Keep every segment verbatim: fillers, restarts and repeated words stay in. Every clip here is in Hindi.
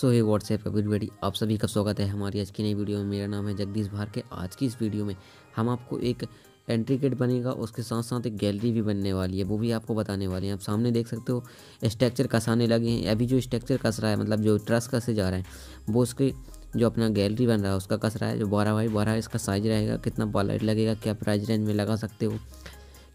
सो हे व्हाट्सएप एवरीबॉडी, आप सभी का स्वागत है हमारी आज की नई वीडियो में। मेरा नाम है जगदीश भारके। आज की इस वीडियो में हम आपको एक एंट्री गेट बनेगा, उसके साथ साथ एक गैलरी भी बनने वाली है, वो भी आपको बताने वाले हैं। आप सामने देख सकते हो स्ट्रक्चर कसाने लगे हैं। अभी जो स्ट्रक्चर कस रहा है, मतलब जो ट्रस कसे जा रहे हैं, वो उसके जो अपना गैलरी बन रहा है उसका कस रहा है। जो बारह बाई बारह इसका साइज रहेगा, कितना बॉलर लगेगा, क्या प्राइस रेंज में लगा सकते हो,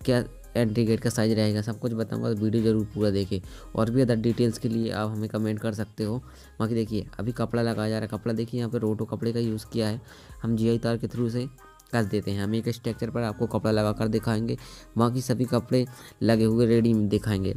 क्या एंट्री गेट का साइज रहेगा, सब कुछ बताऊंगा। वीडियो ज़रूर पूरा देखें। और भी अदर डिटेल्स के लिए आप हमें कमेंट कर सकते हो। बाकी देखिए अभी कपड़ा लगाया जा रहा है। कपड़ा देखिए यहाँ पे रोटो कपड़े का यूज़ किया है। हम जी आई तार के थ्रू से कस देते हैं। हम एक स्ट्रक्चर पर आपको कपड़ा लगा कर दिखाएंगे, बाकी सभी कपड़े लगे हुए रेडी दिखाएंगे,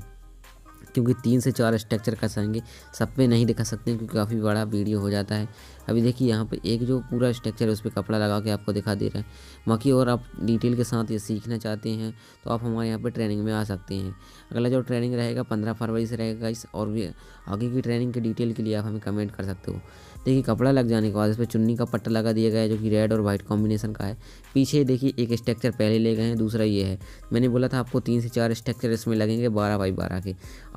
क्योंकि तीन से चार स्ट्रक्चर कसाएंगे, सब पे नहीं दिखा सकते क्योंकि काफ़ी बड़ा वीडियो हो जाता है। अभी देखिए यहाँ पे एक जो पूरा स्ट्रक्चर है उस पर कपड़ा लगा के आपको दिखा दे रहा है। बाकी और आप डिटेल के साथ ये सीखना चाहते हैं तो आप हमारे यहाँ पे ट्रेनिंग में आ सकते हैं। अगला जो ट्रेनिंग रहेगा पंद्रह फरवरी से रहेगा इस, और भी आगे की ट्रेनिंग की डिटेल के लिए आप हमें कमेंट कर सकते हो। देखिए कपड़ा लग जाने के बाद इस पर चुन्नी का पट्टा लगा दिया गया है, जो कि रेड और वाइट कॉम्बिनेशन का है। पीछे देखिए एक स्ट्रक्चर पहले ले गए हैं, दूसरा ये है। मैंने बोला था आपको तीन से चार स्ट्रक्चर इसमें लगेंगे बारह बाई बारह के।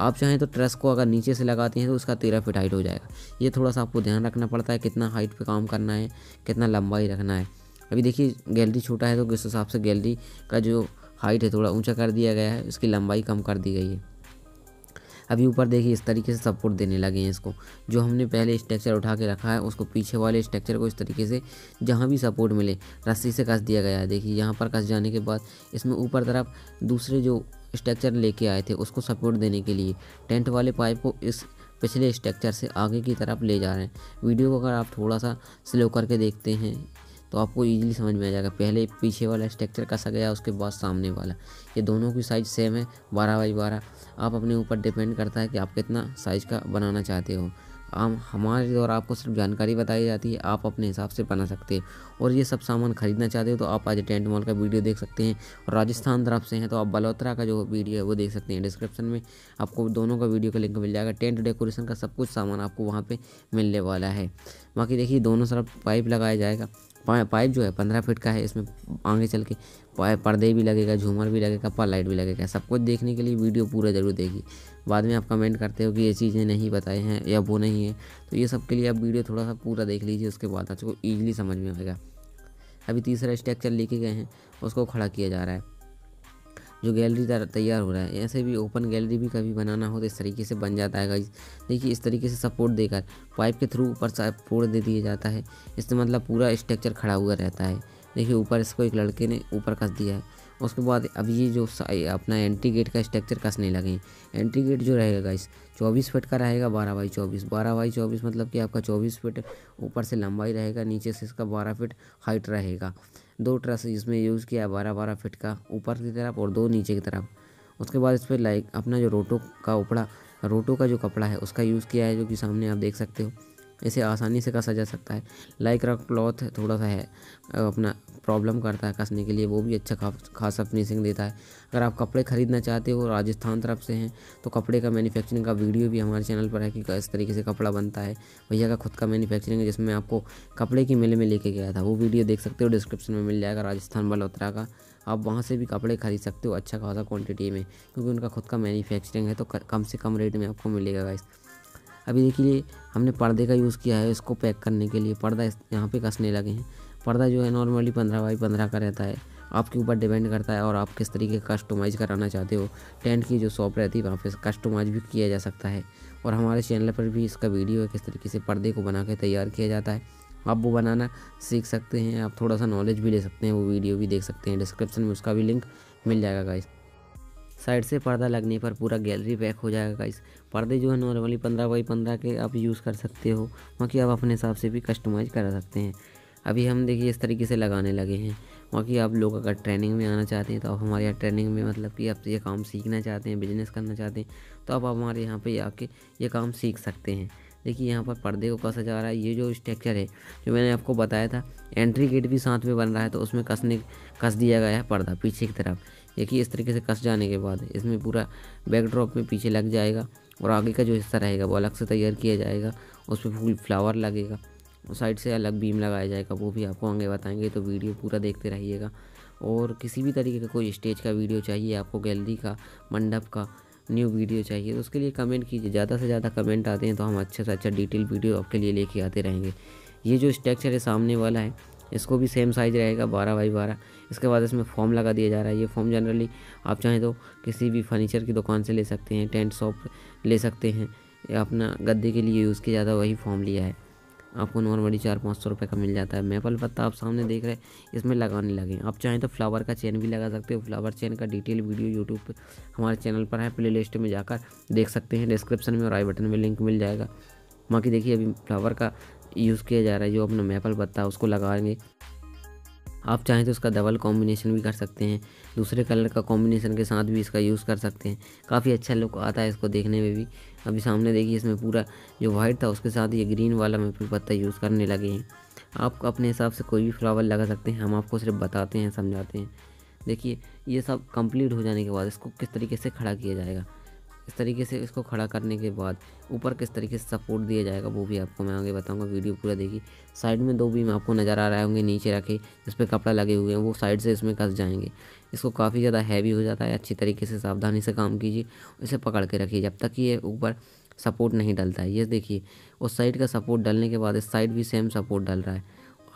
आप चाहें तो ट्रस को अगर नीचे से लगाते हैं तो उसका तेरह फीट हाइट हो जाएगा। ये थोड़ा सा आपको ध्यान रखना पड़ता है, कितना हाइट पे काम करना है, कितना लंबाई रखना है। अभी देखिए गैलरी छोटा है तो उस हिसाब से गैलरी का जो हाइट है थोड़ा ऊंचा कर दिया गया है, उसकी लंबाई कम कर दी गई है। अभी ऊपर देखिए इस तरीके से सपोर्ट देने लगे हैं। इसको जो हमने पहले स्ट्रक्चर उठा के रखा है, उसको पीछे वाले स्ट्रक्चर को इस तरीके से जहाँ भी सपोर्ट मिले रस्सी से कस दिया गया है। देखिए यहाँ पर कस जाने के बाद इसमें ऊपर तरफ दूसरे जो स्ट्रक्चर लेके आए थे उसको सपोर्ट देने के लिए टेंट वाले पाइप को इस पिछले स्ट्रक्चर से आगे की तरफ ले जा रहे हैं। वीडियो को अगर आप थोड़ा सा स्लो करके देखते हैं तो आपको इजीली समझ में आ जाएगा। पहले पीछे वाला स्ट्रक्चर कसा गया, उसके बाद सामने वाला। ये दोनों की साइज़ सेम है बारह बाई बारह। आप अपने ऊपर डिपेंड करता है कि आप कितना साइज़ का बनाना चाहते हो। हम हमारे द्वारा आपको सिर्फ जानकारी बताई जाती है, आप अपने हिसाब से बना सकते हो। और ये सब सामान खरीदना चाहते हो तो आप आज टेंट मॉल का वीडियो देख सकते हैं, और राजस्थान तरफ से हैं तो आप बलोतरा का जो वीडियो है वो देख सकते हैं। डिस्क्रिप्शन में आपको दोनों का वीडियो का लिंक मिल जाएगा। टेंट डेकोरेशन का सब कुछ सामान आपको वहाँ पर मिलने वाला है। बाकी देखिए दोनों तरफ पाइप लगाया जाएगा। पाइप जो है पंद्रह फीट का है। इसमें आगे चल के पर्दे भी लगेगा, झूमर भी लगेगा, पर लाइट भी लगेगा। सब कुछ देखने के लिए वीडियो पूरा जरूर देखिए। बाद में आप कमेंट करते हो कि ये चीज़ें नहीं बताए हैं या वो नहीं है, तो ये सब के लिए आप वीडियो थोड़ा सा पूरा देख लीजिए, उसके बाद आपको ईजिली समझ में आएगा। अभी तीसरा स्ट्रक्चर लेके गए हैं, उसको खड़ा किया जा रहा है। जो गैलरी तैयार हो रहा है, ऐसे भी ओपन गैलरी भी कभी बनाना हो तो इस तरीके से बन जाता है गाइस। देखिए इस तरीके से सपोर्ट देकर पाइप के थ्रू ऊपर सपोर्ट दे दिया जाता है। इससे मतलब पूरा स्ट्रक्चर खड़ा हुआ रहता है। देखिए ऊपर इसको एक लड़के ने ऊपर कस दिया है। उसके बाद अब ये जो अपना एंट्री गेट का स्ट्रक्चर कसने लगे। एंट्री गेट जो रहेगा गाइस चौबीस फीट का रहेगा बारह बाई चौबीस। बारह बाई चौबीस मतलब कि आपका चौबीस फीट ऊपर से लंबाई रहेगा, नीचे से इसका बारह फीट हाइट रहेगा। दो ट्रस इसमें यूज़ किया है, बारह बारह फीट का ऊपर की तरफ और दो नीचे की तरफ। उसके बाद इस पर लाइक अपना जो रोटो का उपड़ा रोटो का जो कपड़ा है उसका यूज़ किया है, जो कि सामने आप देख सकते हो। इसे आसानी से कसा जा सकता है। लाइक्रा क्लॉथ थोड़ा सा है अपना प्रॉब्लम करता है कसने के लिए, वो भी अच्छा खासा फिनिशिंग देता है। अगर आप कपड़े खरीदना चाहते हो राजस्थान तरफ से हैं तो कपड़े का मैन्युफैक्चरिंग का वीडियो भी हमारे चैनल पर है कि इस तरीके से कपड़ा बनता है। भैया का खुद का मैन्युफैक्चरिंग है, जिसमें आपको कपड़े की मेले में लेके गया था, वो वीडियो देख सकते हो। डिस्क्रिप्शन में मिल जाएगा राजस्थान बलोतरा का। आप वहाँ से भी कपड़े खरीद सकते हो अच्छा खासा क्वान्टिटी में, क्योंकि उनका खुद का मैन्युफैक्चरिंग है तो कम से कम रेट में आपको मिलेगा गाइस। अभी देखिए हमने पर्दे का यूज़ किया है इसको पैक करने के लिए। पर्दा यहाँ पे कसने लगे हैं। पर्दा जो है नॉर्मली पंद्रह बाई पंद्रह का रहता है, आपके ऊपर डिपेंड करता है और आप किस तरीके का कस्टमाइज़ कराना चाहते हो। टेंट की जो शॉप रहती है वहाँ पे कस्टमाइज़ भी किया जा सकता है, और हमारे चैनल पर भी इसका वीडियो है किस तरीके से पर्दे को बना के तैयार किया जाता है। आप वो बनाना सीख सकते हैं, आप थोड़ा सा नॉलेज भी ले सकते हैं, वो वीडियो भी देख सकते हैं। डिस्क्रिप्शन में उसका भी लिंक मिल जाएगा गाइस। साइड से पर्दा लगने पर पूरा गैलरी पैक हो जाएगा गाइस। पर्दे जो है नॉर्मली पंद्रह बाई पंद्रह के आप यूज़ कर सकते हो, बाकी आप अपने हिसाब से भी कस्टमाइज़ करा सकते हैं। अभी हम देखिए इस तरीके से लगाने लगे हैं। बाकी आप लोग अगर ट्रेनिंग में आना चाहते हैं तो आप हमारे यहाँ ट्रेनिंग में, मतलब कि आप ये काम सीखना चाहते हैं, बिजनेस करना चाहते हैं तो आप हमारे यहाँ पर आके ये काम सीख सकते हैं। देखिए यहाँ पर पर्दे को कसा जा रहा है। ये जो स्ट्रक्चर है जो मैंने आपको बताया था एंट्री गेट भी साथ में बन रहा है, तो उसमें कसने कस दिया गया है पर्दा पीछे की तरफ। देखिए इस तरीके से कस जाने के बाद इसमें पूरा बैकड्रॉप में पीछे लग जाएगा, और आगे का जो हिस्सा रहेगा वो अलग से तैयार किया जाएगा। उस पर फूल फ्लावर लगेगा, साइड से अलग बीम लगाया जाएगा, वो भी आपको आगे बताएंगे, तो वीडियो पूरा देखते रहिएगा। और किसी भी तरीके का कोई स्टेज का वीडियो चाहिए आपको, गैलरी का, मंडप का, न्यू वीडियो चाहिए तो उसके लिए कमेंट कीजिए। ज़्यादा से ज़्यादा कमेंट आते हैं तो हम अच्छे से अच्छा डिटेल वीडियो आपके लिए लेके आते रहेंगे। ये जो स्ट्रक्चर है सामने वाला है, इसको भी सेम साइज़ रहेगा बारह बाई बारह। इसके बाद इसमें फॉर्म लगा दिया जा रहा है। ये फॉर्म जनरली आप चाहें तो किसी भी फर्नीचर की दुकान से ले सकते हैं, टेंट शॉप ले सकते हैं, या अपना गद्दे के लिए यूज़ किया जाता है वही फॉर्म लिया है। आपको नॉर्मली चार पाँच सौ रुपये का मिल जाता है। मेपल पत्ता आप सामने देख रहे हैं, इसमें लगाने लगे। आप चाहें तो फ्लावर का चेन भी लगा सकते हो। फ्लावर चेन का डिटेल वीडियो यूट्यूब पे हमारे चैनल पर है, प्ले लिस्ट में जाकर देख सकते हैं। डिस्क्रिप्शन में और आई बटन में लिंक मिल जाएगा। बाकी देखिए अभी फ्लावर का यूज़ किया जा रहा है, जो अपना मेपल पत्ता उसको लगाएंगे। आप चाहें तो इसका डबल कॉम्बिनेशन भी कर सकते हैं, दूसरे कलर का कॉम्बिनेशन के साथ भी इसका यूज़ कर सकते हैं। काफ़ी अच्छा लुक आता है इसको देखने में भी। अभी सामने देखिए इसमें पूरा जो वाइट था उसके साथ ये ग्रीन वाला मेपल पत्ता यूज़ करने लगे हैं। आप अपने हिसाब से कोई भी फ्लावर लगा सकते हैं, हम आपको सिर्फ बताते हैं, समझाते हैं। देखिए ये सब कंप्लीट हो जाने के बाद इसको किस तरीके से खड़ा किया जाएगा, इस तरीके से इसको खड़ा करने के बाद ऊपर किस तरीके से सपोर्ट दिया जाएगा वो भी आपको मैं आगे बताऊंगा। वीडियो पूरा देखिए। साइड में दो बीम आपको नज़र आ रहे होंगे नीचे रखे, जिस पे कपड़ा लगे हुए हैं, वो साइड से इसमें कस जाएंगे। इसको काफ़ी ज़्यादा हैवी हो जाता है। अच्छी तरीके से सावधानी से काम कीजिए, इसे पकड़ के रखिए जब तक ये ऊपर सपोर्ट नहीं डलता है। ये देखिए उस साइड का सपोर्ट डलने के बाद इस साइड भी सेम सपोर्ट डल रहा है।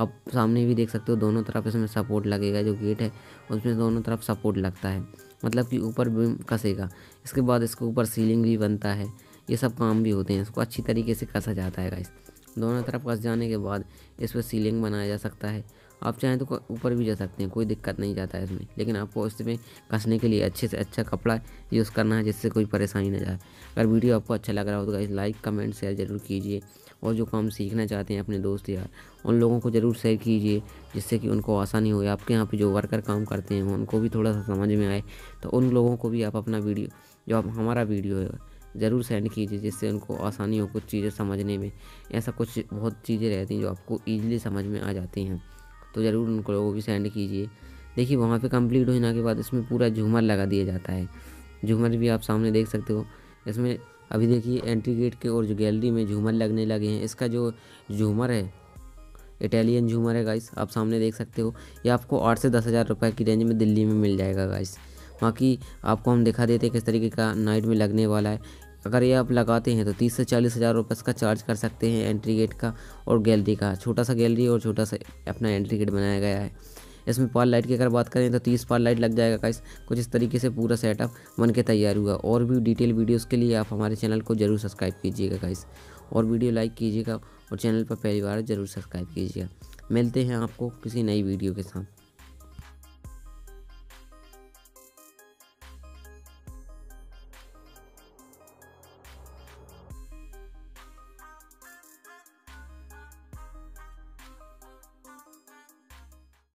आप सामने भी देख सकते हो दोनों तरफ इसमें सपोर्ट लगेगा। जो गेट है उसमें दोनों तरफ सपोर्ट लगता है, मतलब कि ऊपर बीम कसेगा। इसके बाद इसके ऊपर सीलिंग भी बनता है। ये सब काम भी होते हैं। इसको अच्छी तरीके से कसा जाता है गाइस। दोनों तरफ कस जाने के बाद इस पर सीलिंग बनाया जा सकता है। आप चाहें तो ऊपर भी जा सकते हैं, कोई दिक्कत नहीं जाता है इसमें। लेकिन आपको इसमें कसने के लिए अच्छे से अच्छा कपड़ा यूज़ करना है, जिससे कोई परेशानी ना जाए। अगर वीडियो आपको अच्छा लग रहा हो तो गाइस लाइक कमेंट शेयर ज़रूर कीजिए। और जो काम सीखना चाहते हैं अपने दोस्त यार उन लोगों को ज़रूर शेयर कीजिए, जिससे कि उनको आसानी हो। आपके यहाँ पे जो वर्कर काम करते हैं उनको भी थोड़ा सा समझ में आए, तो उन लोगों को भी आप अपना वीडियो जो आप हमारा वीडियो है ज़रूर सेंड कीजिए, जिससे उनको आसानी हो कुछ चीज़ें समझने में। ऐसा कुछ बहुत चीज़ें रहती हैं जो आपको ईजिली समझ में आ जाती हैं, तो ज़रूर उन लोगों भी सेंड कीजिए। देखिए वहाँ पर कम्प्लीट होने के बाद इसमें पूरा झूमर लगा दिया जाता है। झूमर भी आप सामने देख सकते हो। इसमें अभी देखिए एंट्री गेट के और जो गैलरी में झूमर लगने लगे हैं। इसका जो झूमर है इटालियन झूमर है गाइस, आप सामने देख सकते हो। ये आपको आठ से दस हज़ार रुपये की रेंज में दिल्ली में मिल जाएगा गाइस। बाकी आपको हम दिखा देते हैं किस तरीके का नाइट में लगने वाला है। अगर ये आप लगाते हैं तो तीस से चालीस हज़ार रुपये इसका चार्ज कर सकते हैं, एंट्री गेट का और गैलरी का। छोटा सा गैलरी और छोटा सा अपना एंट्री गेट बनाया गया है। इसमें पाल लाइट की अगर बात करें तो तीस पाल लाइट लग जाएगा गाइस। कुछ इस तरीके से पूरा सेटअप बन के तैयार हुआ। और भी डिटेल वीडियोस के लिए आप हमारे चैनल को ज़रूर सब्सक्राइब कीजिएगा गाइस, और वीडियो लाइक कीजिएगा और चैनल पर पहली बार ज़रूर सब्सक्राइब कीजिएगा। मिलते हैं आपको किसी नई वीडियो के साथ।